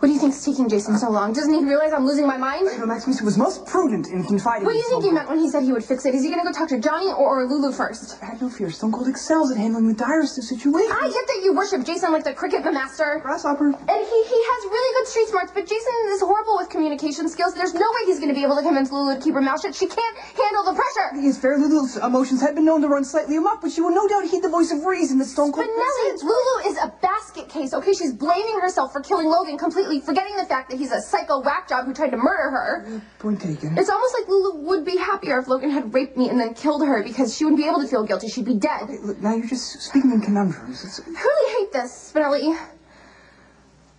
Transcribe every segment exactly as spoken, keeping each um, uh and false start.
What do you think's taking Jason so long? Doesn't he realize I'm losing my mind? You know, Maxie was most prudent in confiding. What do you think he meant when he said he would fix it? Is he going to go talk to Johnny or, or Lulu first? I have no fear. Stone Cold excels at handling the direst of situations. I get that you worship Jason like the cricket the master. Grasshopper. And he, he has really good street smarts, but Jason is horrible with communication skills. There's no way he's going to be able to convince Lulu to keep her mouth shut. She can't handle the pressure. He is fair. Lulu's emotions had been known to run slightly amok, but she will no doubt heed the voice of reason that Stone Cold... Spinelli, Lulu is a basket case, okay? She's blaming herself for killing Logan completely, forgetting the fact that he's a psycho whack job who tried to murder her. Point taken. It's almost like Lulu would be happier if Logan had raped me and then killed her, because she wouldn't be able to feel guilty. She'd be dead. Okay, look, now you're just speaking in conundrums. It's... I really hate this, Spinelli.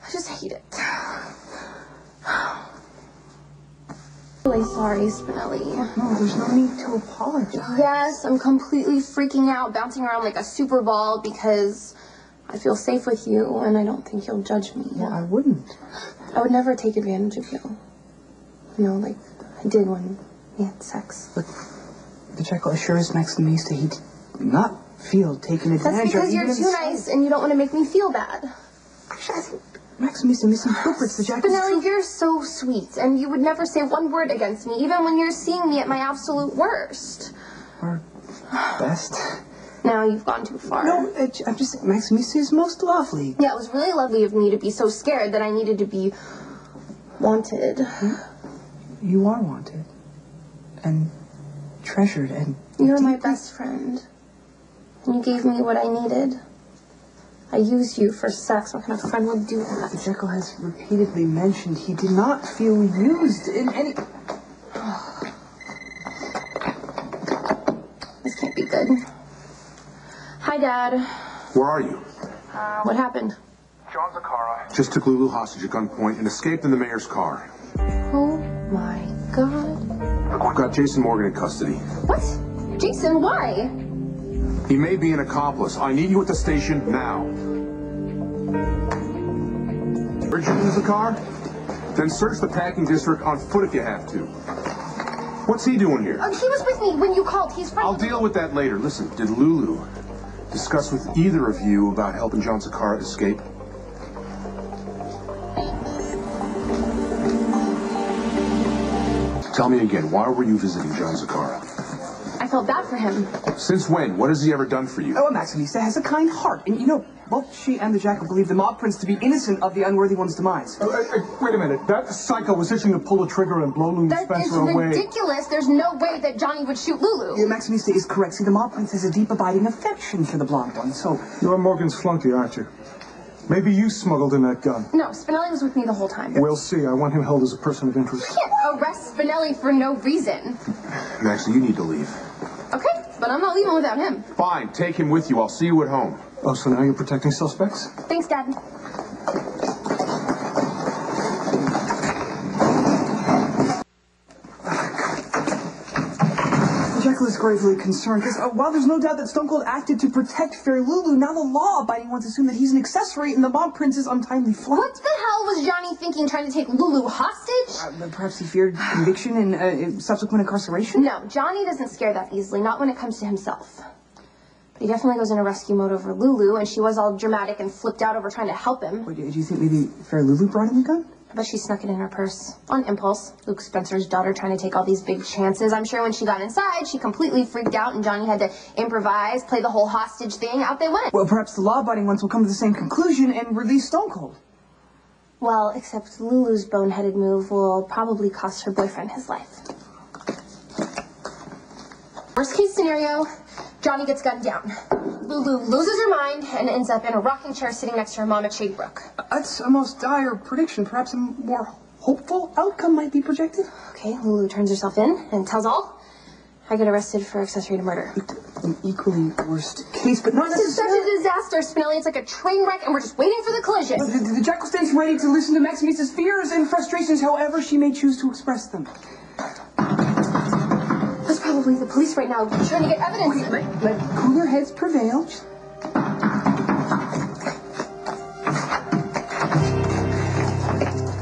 I just hate it. I'm really sorry, Spinelli. No, there's no need to apologize. Yes, I'm completely freaking out, bouncing around like a super ball because... I feel safe with you, and I don't think you'll judge me. Well, I wouldn't. I would never take advantage of you. You know, like I did when we had sex. But the jackal assures Max and Mace that he did not feel taken advantage of. That's because you're too nice, and you don't want to make me feel bad. Actually, I think Max and Mace misinterprets the jackal's... Spinelli, you're so sweet, and you would never say one word against me, even when you're seeing me at my absolute worst. Or best. Now you've gone too far. No, it, I'm just saying, Maxie is most lovely. Yeah, it was really lovely of me to be so scared that I needed to be wanted. You are wanted. And treasured and... You're deeply... my best friend. And you gave me what I needed. I used you for sex. What kind of friend would do that? Jekyll has repeatedly mentioned he did not feel used in any... This can't be good. Hi, Dad. Where are you? Uh, what happened? John Zacchara just took Lulu hostage at gunpoint and escaped in the mayor's car. Oh my God. We've got Jason Morgan in custody. What? Jason, why? He may be an accomplice. I need you at the station now. Richard is the car? Then search the packing district on foot if you have to. What's he doing here? Uh, he was with me when you called. He's friendly. I'll deal with that later. Listen, did Lulu discuss with either of you about helping John Zacchara escape? Tell me again, why were you visiting John Zacchara? I felt bad for him. Since when? What has he ever done for you? Oh, Maximista has a kind heart, and you know, both she and the jackal believe the mob prince to be innocent of the unworthy one's demise. Uh, uh, wait a minute. That psycho was itching to pull a trigger and blow Lulu Spencer away. That is ridiculous. There's no way that Johnny would shoot Lulu. Yeah, Maximista is correct. See, the mob prince has a deep abiding affection for the blonde one, so... You're Morgan's flunky, aren't you? Maybe you smuggled in that gun. No, Spinelli was with me the whole time. We'll see. I want him held as a person of interest. You can't arrest Spinelli for no reason. Maxie, you need to leave. Okay, but I'm not leaving without him. Fine. Take him with you. I'll see you at home. Oh, so now you're protecting suspects? Thanks, Dad. The jackal is gravely concerned, because uh, while there's no doubt that Stone Cold acted to protect fair Lulu, now the law-abiding ones assume that he's an accessory in the mob prince's untimely flight. What the hell was Johnny thinking, trying to take Lulu hostage? Uh, perhaps he feared conviction and uh, subsequent incarceration? No, Johnny doesn't scare that easily, not when it comes to himself. He definitely goes into rescue mode over Lulu, and she was all dramatic and flipped out over trying to help him. Wait, do you think maybe fair Lulu brought him the gun? I bet she snuck it in her purse. On impulse. Luke Spencer's daughter trying to take all these big chances. I'm sure when she got inside, she completely freaked out, and Johnny had to improvise, play the whole hostage thing. Out they went. Well, perhaps the law-abiding ones will come to the same conclusion and release Stone Cold. Well, except Lulu's boneheaded move will probably cost her boyfriend his life. Worst case scenario... Johnny gets gunned down. Lulu loses her mind and ends up in a rocking chair sitting next to her mom at Shadebrook. That's a most dire prediction. Perhaps a more hopeful outcome might be projected. Okay, Lulu turns herself in and tells all. I get arrested for accessory to murder. An equally worst case, but not this necessarily... This is such a disaster, Spinelli. It's like a train wreck, and we're just waiting for the collision. The, the, the jackal stands ready to listen to Maximista's fears and frustrations, however she may choose to express them. That's probably the police right now trying to get evidence. Wait, let, let cooler heads prevail.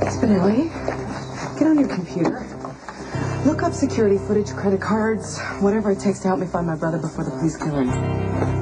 Spinelli, get on your computer. Look up security footage, credit cards, whatever it takes to help me find my brother before the police kill him.